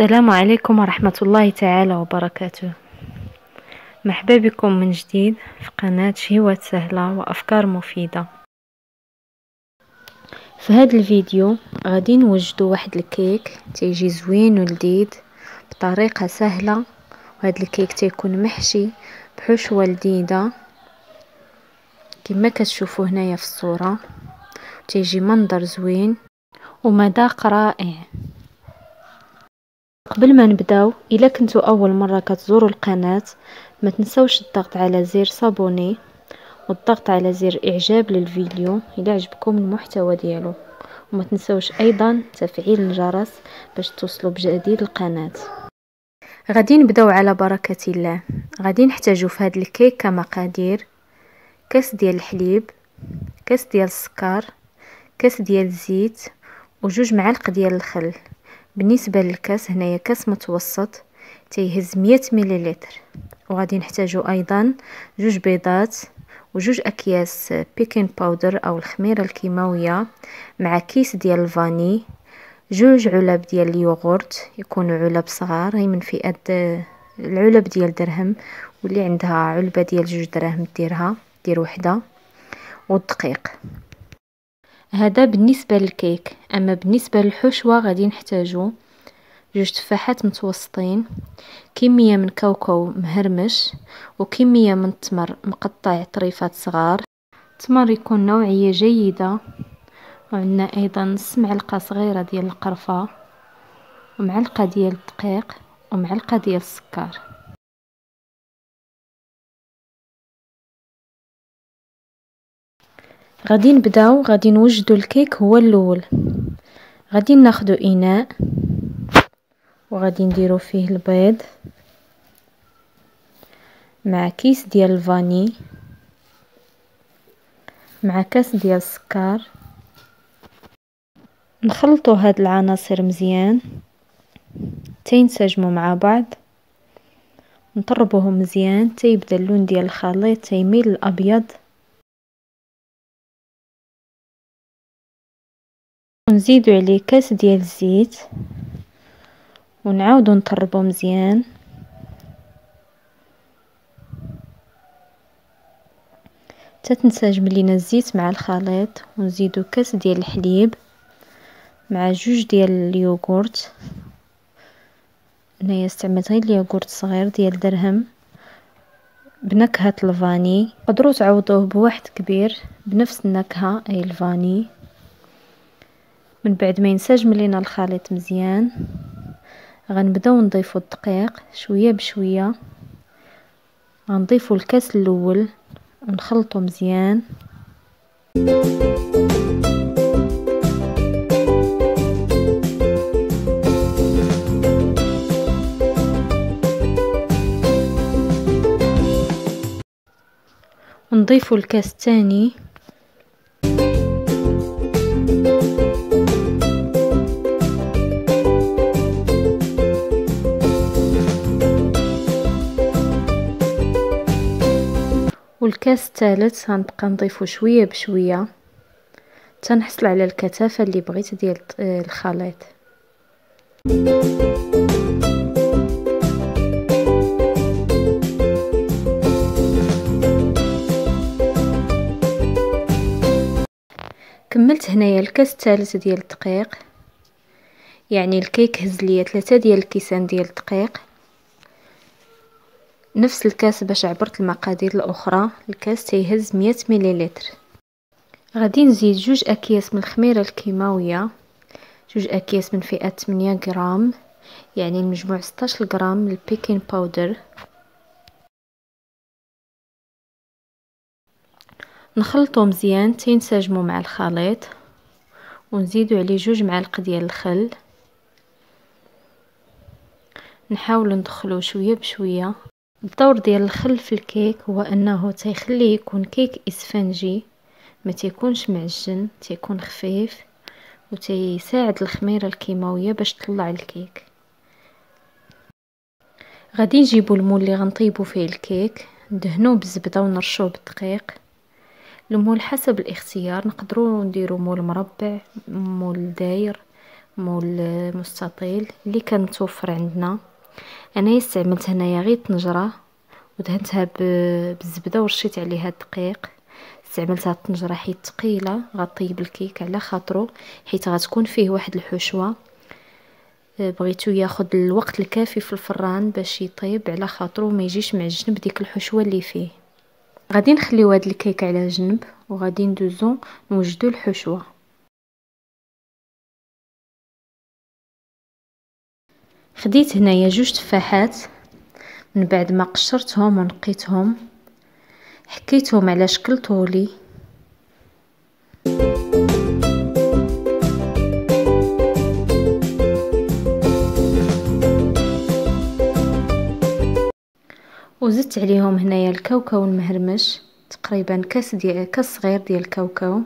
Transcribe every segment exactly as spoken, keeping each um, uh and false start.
السلام عليكم ورحمة الله تعالى وبركاته. مرحبا بكم من جديد في قناة شهوات سهلة وأفكار مفيدة. في هذا الفيديو غادي نوجدوا واحد الكيك تيجي زوين ولذيذ بطريقة سهلة، وهذا الكيك تيكون محشي بحشوة لذيذة كما كتشوفوا هنايا في الصورة، تيجي منظر زوين ومذاق رائع. قبل ما نبداو، الا كنتو اول مره كتزوروا القناه ما تنسوش الضغط على زر صابوني والضغط على زر اعجاب للفيديو الا عجبكم المحتوى ديالو، وما تنسوش ايضا تفعيل الجرس باش توصلوا بجديد القناه. غادي نبداو على بركه الله. غادي نحتاجو في هذا الكيك مقادير: كاس ديال الحليب، كاس ديال السكر، كاس ديال الزيت، وجوج معالق ديال الخل. بالنسبه للكاس هنايا كاس متوسط تيهز مية مليلتر. وغادي نحتاجوا ايضا جوج بيضات وجوج اكياس بيكنج باودر او الخميره الكيماويه، مع كيس ديال الفاني، جوج علب ديال اليوغورت، يكونوا علب صغار هي من فئه العلب ديال درهم، واللي عندها علبه ديال جوج دراهم ديرها دير وحده، والدقيق. هذا بالنسبه للكيك. اما بالنسبه للحشوه غادي نحتاجو جوج تفاحات متوسطين، كميه من كاوكاو مهرمش، وكميه من التمر مقطع طريفات صغار، التمر يكون نوعيه جيده، وعندنا ايضا نص معلقه صغيره ديال القرفه، ومعلقه ديال الدقيق، ومعلقه ديال السكر. غادي نبداو، غادي نوجدو الكيك هو الاول. غادي ناخدو اناء وغادي نديرو فيه البيض مع كيس ديال الفاني مع كاس ديال السكر، نخلطو هاد العناصر مزيان تينسجمو مع بعض، نطربوهم مزيان تيبدا اللون ديال الخليط تيميل الابيض، نزيدو عليه كاس ديال الزيت ونعاودو نطربو مزيان. تتنسجم لينا الزيت مع الخليط، ونزيدو كاس ديال الحليب مع جوج ديال اليوغورت. هنايا استعملت غير اليوغورت صغير ديال درهم بنكهه الفاني، تقدروا تعوضوه بواحد كبير بنفس النكهه اي الفاني. من بعد ما ينسجم لينا الخليط مزيان غنبداو نضيفو الدقيق شويه بشويه، غنضيفو الكاس الاول ونخلطو مزيان. ونضيفو الكاس الثاني، والكاس الثالث غنبقى نضيفو شويه بشويه حتى نحصل على الكثافه اللي بغيت ديال الخليط. كملت هنايا الكاس الثالث ديال الدقيق، يعني الكيك هز ليا ثلاثه ديال الكيسان ديال الدقيق، نفس الكاس باش عبرت المقادير الاخرى. الكاس تيهز مية مليلتر. غادي نزيد جوج اكياس من الخميره الكيماويه، جوج اكياس من فئه ثمانية غرام، يعني المجموع ستة عشر غرام من البيكنج باودر. نخلطو مزيان تينسجموا مع الخليط، ونزيدو عليه جوج معالق ديال الخل، نحاول ندخلو شويه بشويه. الدور ديال الخل في الكيك هو انه تيخليه يكون كيك اسفنجي، ما تيكونش معجن، تيكون خفيف، وتيساعد الخميره الكيماويه باش تطلع الكيك. غادي نجيبو المول اللي غنطيبو فيه الكيك، ندهنوه بالزبده ونرشوه بالدقيق. المول حسب الاختيار، نقدروا نديرو مول مربع، مول داير، مول المستطيل اللي كان متوفر عندنا. انا استعملت هنايا غير طنجره ودهنتها بالزبده ورشيت عليها الدقيق. استعملت هاد الطنجره حيت ثقيله، غطيب الكيك على خاطرو، حيت غتكون فيه واحد الحشوه. بغيتو ياخذ الوقت الكافي في الفران باش يطيب على خاطرو ما يجيش معجن بديك الحشوه اللي فيه. غادي نخليو هاد الكيك على جنب وغادي ندوزو نوجدو الحشوه. خديت هنايا جوج تفاحات من بعد ما قشرتهم ونقيتهم، حكيتهم على شكل طولي. وزدت عليهم هنايا الكاوكاو المهرمش، تقريبا كاس ديال كاس صغير ديال الكاوكاو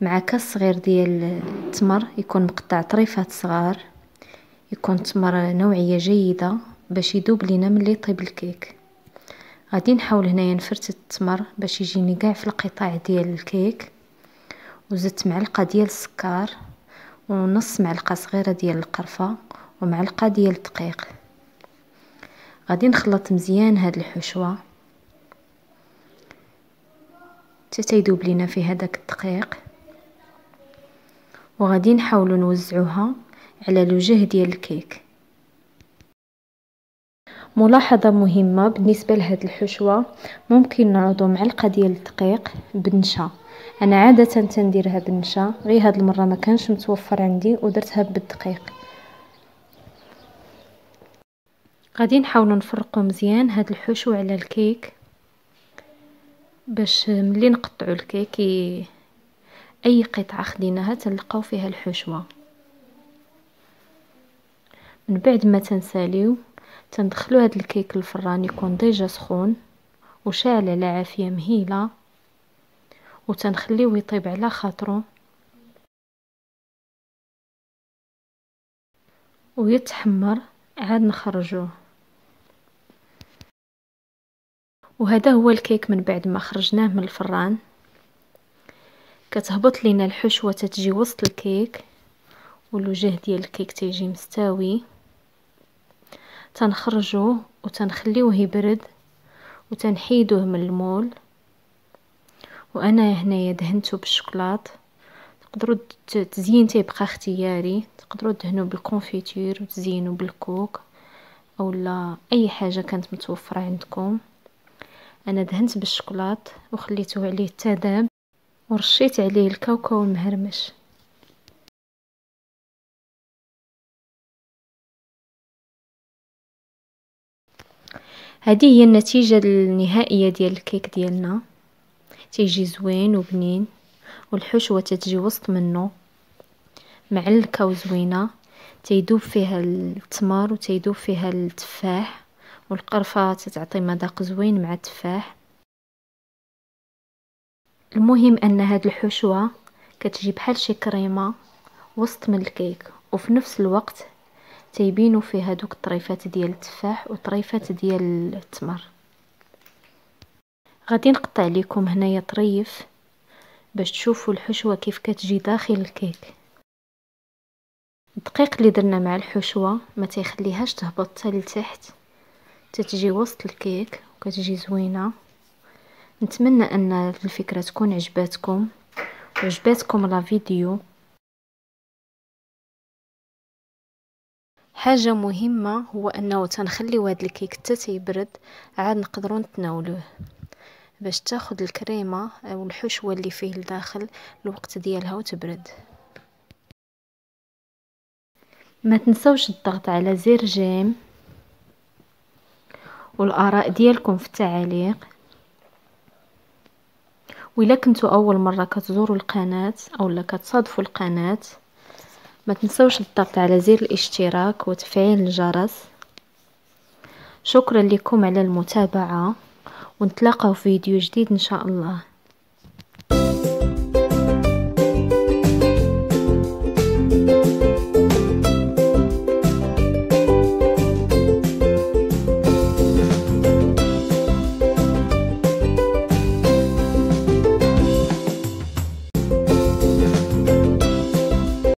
مع كاس صغير ديال التمر، يكون مقطع طريفات صغار، يكون تمر نوعيه جيده باش يذوب لينا ملي يطيب الكيك. غادي نحاول هنايا نفرتت التمر باش يجيني كاع في القطاع ديال الكيك. وزدت معلقه ديال السكر ونص معلقه صغيره ديال القرفه ومعلقه ديال الدقيق. غادي نخلط مزيان هاد الحشوه حتى تيذوب لينا في هذاك الدقيق، وغادي نحاولوا نوزعوها على الوجه ديال الكيك. ملاحظه مهمه بالنسبه لهاد الحشوه، ممكن نعوضو معلقه ديال الدقيق بنشا. انا عاده تنديرها بنشا، غير هاد المره ما كانش متوفر عندي ودرتها بالدقيق. غادي نحاولوا نفرقوا مزيان هاد الحشوه على الكيك باش ملي نقطعوا الكيك اي قطعه خديناها تلقاو فيها الحشوه. من بعد ما تنساليو تندخلوا هاد الكيك للفران يكون ديجا سخون وشاعل على عافيه مهيله، وتنخليوه يطيب على خاطرو ويتحمر، عاد نخرجوه. وهذا هو الكيك من بعد ما خرجناه من الفران. كتهبط لينا الحشوه تتجي وسط الكيك والوجه ديال الكيك تيجي مستوي. تنخرجوه وتنخليوه يبرد وتنحيدوه من المول. وانا هنايا دهنته بالشوكولاط، تقدروا تزين تيبقى اختياري، تقدروا دهنوا بالكونفيتير وتزينوا بالكوك اولا اي حاجه كانت متوفره عندكم. انا دهنت بالشوكولاط وخليته عليه تذاب ورشيت عليه الكاوكاو المهرمش. هذه هي النتيجه النهائيه ديال الكيك ديالنا، تيجي زوين وبنين والحشوه تتجي وسط منه مع الكاو زوينه، تيذوب فيها التمر وتيذوب فيها التفاح والقرفه، تتعطي مذاق زوين مع التفاح. المهم ان هاد الحشوه كتجي بحال شي كريمه وسط من الكيك، وفي نفس الوقت تيبينوا فيها دوك الطريفات ديال التفاح وطريفات ديال التمر. غادي نقطع لكم هنايا طريف باش تشوفوا الحشوه كيف كتجي داخل الكيك. الدقيق اللي درنا مع الحشوه ما تيخليهاش تهبط حتى لتحت، تتجي وسط الكيك وكتجي زوينه. نتمنى ان الفكره تكون عجباتكم وعجباتكم لا فيديو. حاجه مهمه هو انه تنخليو هذا الكيك حتى تيبرد، عاد نقدروا نتناولوه باش تاخذ الكريمه او الحشوه اللي فيه لداخل الوقت ديالها وتبرد. ما تنسوش الضغط على زر جيم والاراء ديالكم في التعاليق. وإلا كنتوا اول مره كتزوروا القناه اولا كتصادفوا القناه، ما تنسوش الضغط على زر الاشتراك وتفعيل الجرس. شكرا لكم على المتابعه، ونتلاقاو في فيديو جديد ان شاء الله.